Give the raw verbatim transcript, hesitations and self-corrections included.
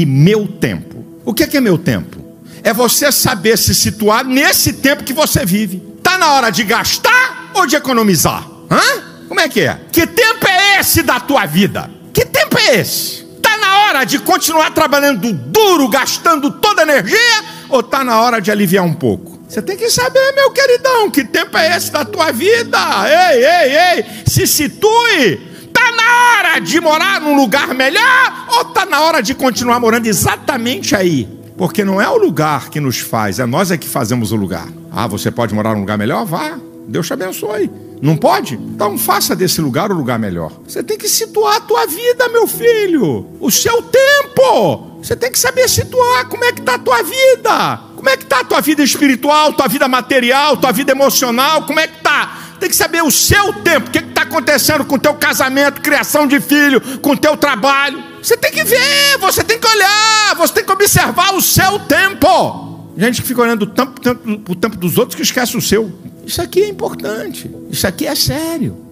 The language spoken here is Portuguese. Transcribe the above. e meu tempo. O que é, que é meu tempo? É você saber se situar nesse tempo que você vive. Está na hora de gastar ou de economizar? Hã? Como é que é? Que tempo é esse da tua vida? Que tempo é esse? Está na hora de continuar trabalhando duro, gastando toda a energia, ou está na hora de aliviar um pouco? Você tem que saber, meu queridão, que tempo é esse da tua vida? Ei, ei, ei, se situe. Está na hora de morar num lugar melhor ou está na hora de continuar morando exatamente aí? Porque não é o lugar que nos faz, é nós é que fazemos o lugar. Ah, você pode morar num lugar melhor? Vá, Deus te abençoe. Não pode? Então faça desse lugar o lugar melhor. Você tem que situar a tua vida, meu filho. O seu tempo. Você tem que saber situar como é que está a tua vida. Como é que está a tua vida espiritual, tua vida material, tua vida emocional, como é que está? Tem que saber o seu tempo, o que está acontecendo com o teu casamento, criação de filho, com o teu trabalho. Você tem que ver, você tem que olhar, você tem que observar o seu tempo. Gente que fica olhando o tempo, o tempo dos outros que esquece o seu. Isso aqui é importante, isso aqui é sério.